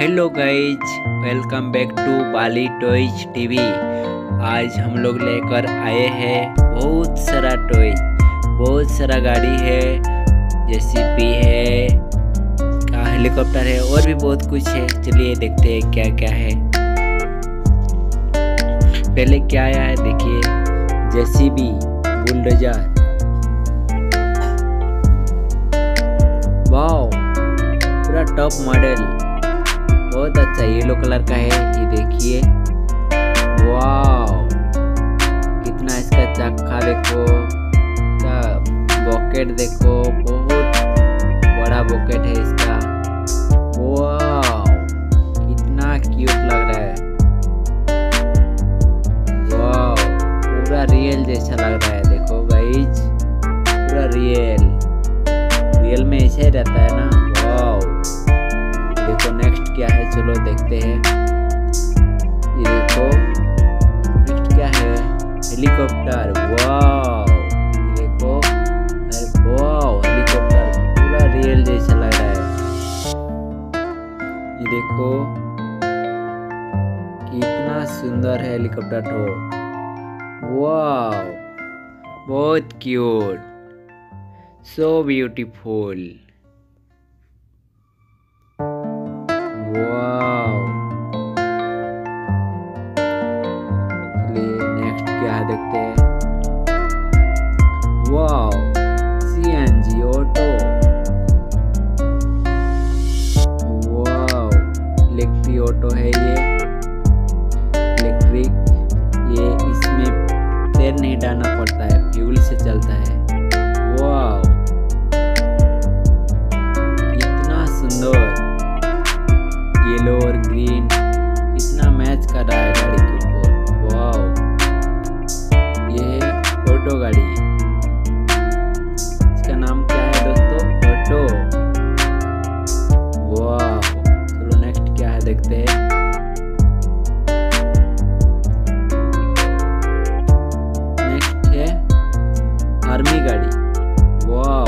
Hello guys, welcome back to Bali toys TV. आज हम लोग लेकर आए हैं बहुत सारा टॉय, बहुत सारा गाड़ी है, जेसीबी है, हेलीकॉप्टर है और भी बहुत कुछ है। चलिए देखते हैं क्या क्या है। पहले क्या आया है देखिए, जेसीबी बुलडोजर। वाओ, पूरा टॉप मॉडल, बहुत अच्छा। येलो कलर का है ये, देखिए। वाओ, कितना इसका चक्का देखो, इसका बॉकेट देखो, बहुत बड़ा बॉकेट है इसका। वाओ, कितना क्यूट लग रहा है। वाओ, पूरा रियल जैसा लग रहा है। देखो गाइज, पूरा रियल में ऐसा ही रहता है ना। वाओ, देखो नेक्स्ट क्या है, चलो देखते हैं। ये देखो नेक्स्ट क्या है, हेलीकॉप्टर। वाओ, देखो, अरे वाओ, हेलीकॉप्टर पूरा रियल जैसा लग रहा है। ये देखो कितना सुंदर है हेलीकॉप्टर तो। वाओ, बहुत क्यूट, so beautiful। वाओ, चलिए नेक्स्ट क्या देखते हैं। Wow, CNG auto. Wow, electric auto है ये, इलेक्ट्रिक। ये इसमें तेल नहीं डालना पड़ता है, फ्यूल से चलता है। वाओ, सुंदर येलो और ग्रीन कितना मैच कर रहा है गाड़ी के ऊपर। वाओ, ये ऑटो गाड़ी, इसका नाम क्या है दोस्तों, ऑटो। वाओ, चलो नेक्स्ट क्या है देखते हैं। नेक्स्ट है आर्मी गाड़ी। वाओ,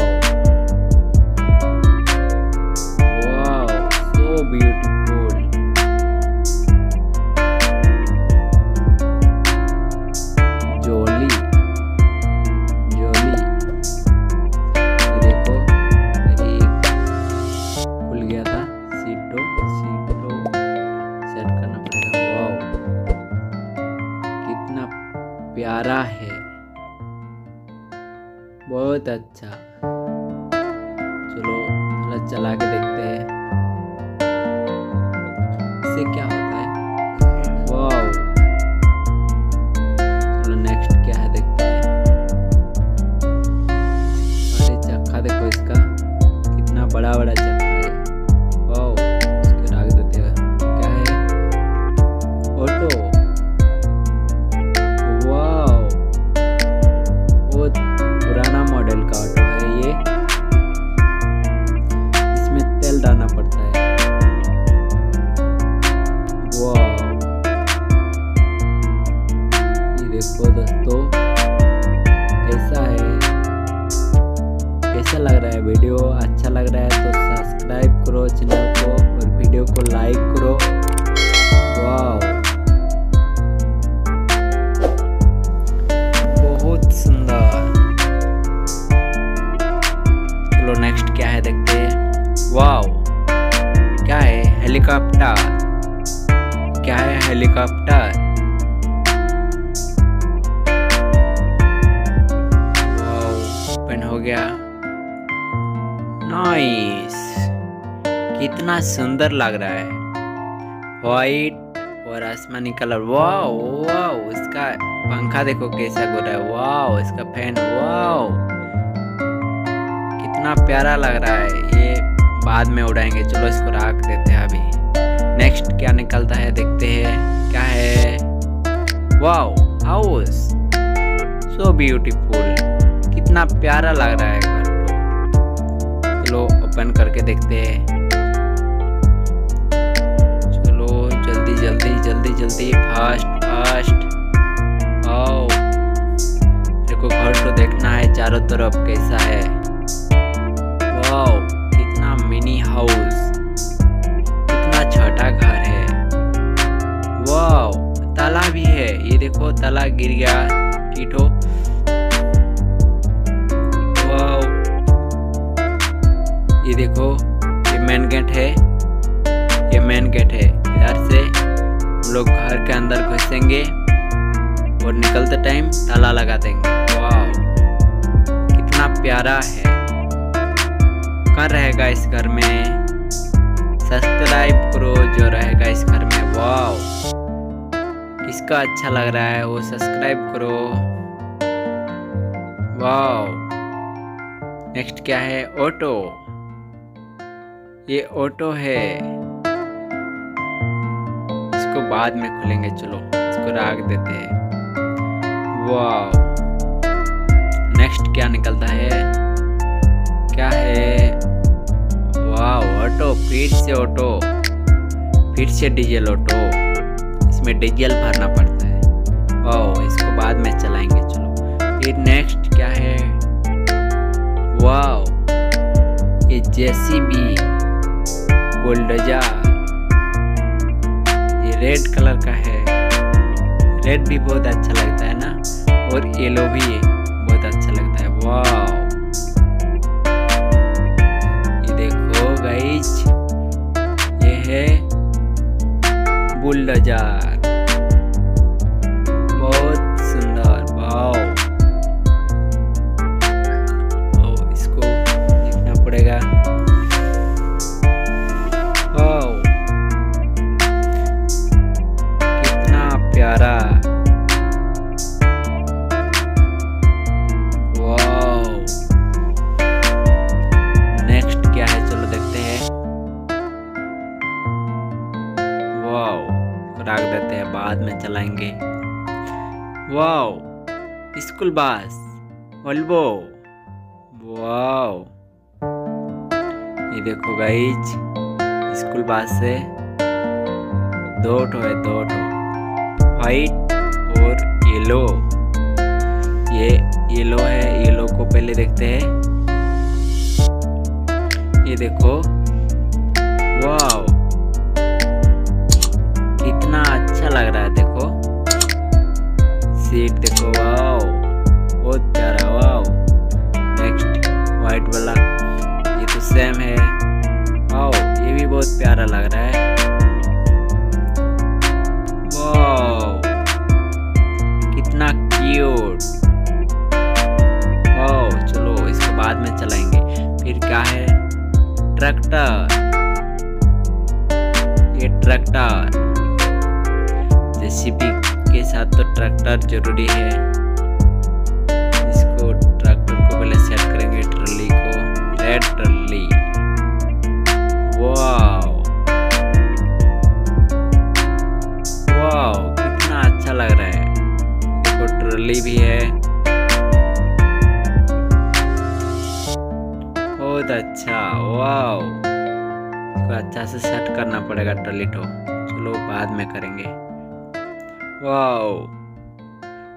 प्यारा है, बहुत अच्छा। चलो थोड़ा चला के देखते हैं इससे क्या होता है। वाओ, चलो नेक्स्ट क्या है देखते हैं। अरे चक्का देखो इसका, कितना बड़ा बड़ा चक्का है। वाओ, इसको रख देते हैं। क्या है, ऑटो। पुराना मॉडल का ऑटो है ये, इसमें तेल डालना पड़ता है। वाओ, ये देखो दोस्तों कैसा है, कैसा लग रहा है। वीडियो अच्छा लग रहा है तो सब्सक्राइब करो चैनल को और वीडियो को लाइक करो। वाओ, बहुत सुंदर। चलो नेक्स्ट क्या है देखते हैं। वाओ, क्या है, हेलीकॉप्टर। क्या है, हेलीकॉप्टर। वाओ, ओपन हो गया। नाइस, कितना सुंदर लग रहा है, व्हाइट और आसमानी कलर। वाओ, वाओ, इसका पंखा देखो कैसा घूम रहा है। वाओ, इसका फैन। वाओ, कितना प्यारा लग रहा है। ये बाद में उड़ाएंगे, चलो इसको रख देते हैं अभी। नेक्स्ट क्या निकलता है देखते हैं, क्या है। वाओ, हाउस, सो ब्यूटीफुल, कितना प्यारा लग रहा है घर तो। चलो ओपन करके देखते हैं। चलो जल्दी जल्दी जल्दी जल्दी, फास्ट फास्ट। वाओ, देखो घर तो देखना है चारों तरफ कैसा है। वाओ, कितना मिनी हाउस, कितना छोटा घर है। वाव, ताला भी है, ये देखो ताला गिर गया टीटो। वाव, ये देखो ये मेन गेट है, ये मेन गेट है। इधर से हम लोग घर के अंदर घुसेंगे और निकलते टाइम ताला लगा देंगे। वाव, कितना प्यारा है। कौन रहेगा इस घर में? सब्सक्राइब करो जो रहेगा इस घर में। वाव, किसका अच्छा लग रहा है वो सब्सक्राइब करो। वाव, नेक्स्ट क्या है? ऑटो, ये ऑटो है, इसको बाद में खुलेंगे, चलो इसको राख देते हैं। वाव, नेक्स्ट क्या निकलता है? क्या है? वाव, ऑटो, फिर से ऑटो, फिर से डीजल ऑटो, इसमें डीजल भरना पड़ता है। वाव, इसको बाद में चलाएंगे, चलो। फिर नेक्स्ट क्या है? वाव, ये जेसीबी, बुलडोजर, ये रेड कलर का है, रेड भी बहुत अच्छा लगता है ना, और येलो भी बहुत अच्छा लगता है। वाव गाइस, ये है बुलडोजर, बहुत सुंदर। वाव, इसको देखना पड़ेगा। वाव, कितना प्यारा। राख देते हैं, बाद में चलाएंगे। वाव, स्कूल बस, वोल्वो। वाव, ये देखो गाइज, स्कूल बस से दो ठो है, दो ठो, व्हाइट और येलो। ये येलो है, येलो को पहले देखते हैं। ये देखो, वाव, कितना अच्छा लग रहा है, देखो सीट, देखो। वाव, बहुत प्यारा। वाव, नेक्स्ट व्हाइट वाला, ये तो सेम है। वाव, ये भी बहुत प्यारा लग रहा है। वाव, कितना क्यूट। वाव, चलो इसको बाद में चलाएंगे। फिर क्या है? ट्रैक्टर, ये ट्रैक्टर, जेसीबी के साथ तो ट्रैक्टर जरूरी है। इसको ट्रैक्टर को पहले सेट करेंगे, ट्रॉली को, रेड ट्रॉली। वाव, वाव, कितना अच्छा लग रहा है, देखो ट्रॉली भी है, बहुत अच्छा। वाव, इसको अच्छा से सेट करना पड़ेगा ट्रॉली को, चलो बाद में करेंगे। वाओ,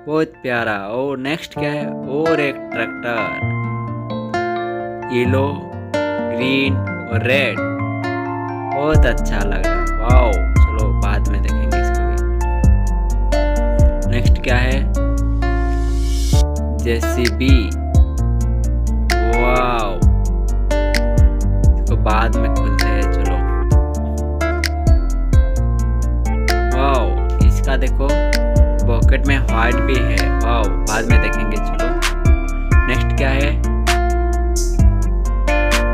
बहुत प्यारा। और नेक्स्ट क्या है? और एक ट्रैक्टर, येलो, ग्रीन और रेड, बहुत अच्छा लग रहा है। वाओ, चलो बाद में देखेंगे इसको भी। नेक्स्ट क्या है? जेसीबी। वाओ, इसको बाद में खोलते हैं, चलो। वाओ, इसका देखो पॉकेट में व्हाइट भी है। वाव, बाद में देखेंगे, चलो। नेक्स्ट क्या है?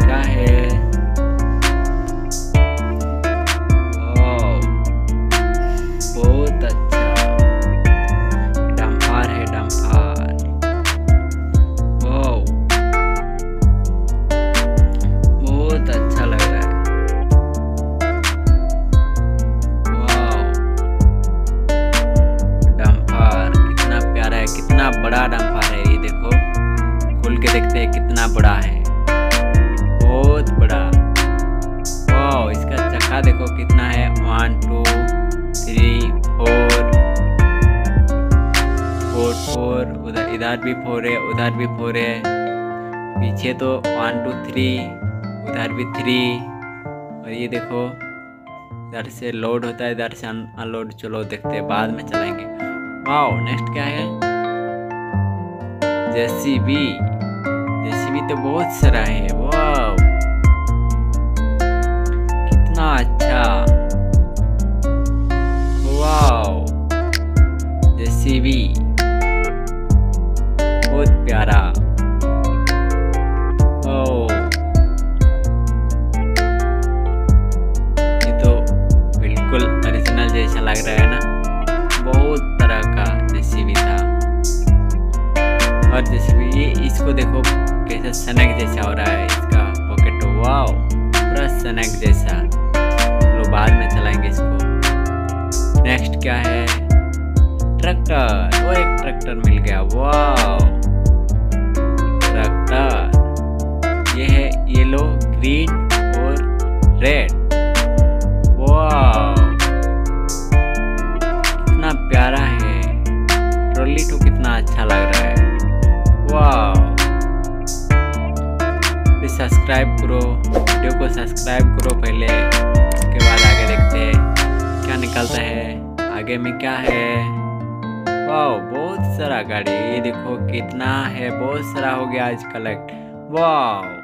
क्या है? वाव, बहुत अच्छा। डम्फर है, डम्फर। वाव, बहुत अच्छा लग रहा है। कितना बड़ा डम्फर है, ये देखो, खोल के देखते हैं कितना बड़ा है, बहुत बड़ा। वाओ, इसका चक्का देखो कितना है, 1 2 3 4 4 4। इधर भी 4 है, उधर भी 4 है, पीछे तो 1 2 3, उधर भी 3, और ये देखो इधर से लोड होता है, इधर से अनलोड। चलो देखते हैं, बाद में चलाएंगे। वाओ, नेक्स्ट क्या है? जेसीबी। जेसीबी तो बहुत सारा है। वाओ कितना अच्छा। वाओ जेसीबी बहुत प्यारा। जैसा लग रहा है ना, बहुत तरह का जेसीबी था। और जेसीबी इसको देखो कैसा सनक जैसा हो रहा है इसका पॉकेट। वाओ पूरा सनक जैसा। लो बाद में चलाएंगे इसको। नेक्स्ट क्या है? ट्रैक्टर। वो एक ट्रैक्टर मिल गया। Wow tractor. ये है येलो, ग्रीन और रेड। वाओ प्यारा है। ट्रॉली तो कितना अच्छा लग रहा है। वाओ। सब्सक्राइब करो, वीडियो को सब्सक्राइब करो पहले, उसके बाद आगे देखते हैं क्या निकलता है, आगे में क्या है। वाओ बहुत सारा गाड़ी। ये देखो कितना है, बहुत सारा हो गया आज कलेक्ट। वाओ।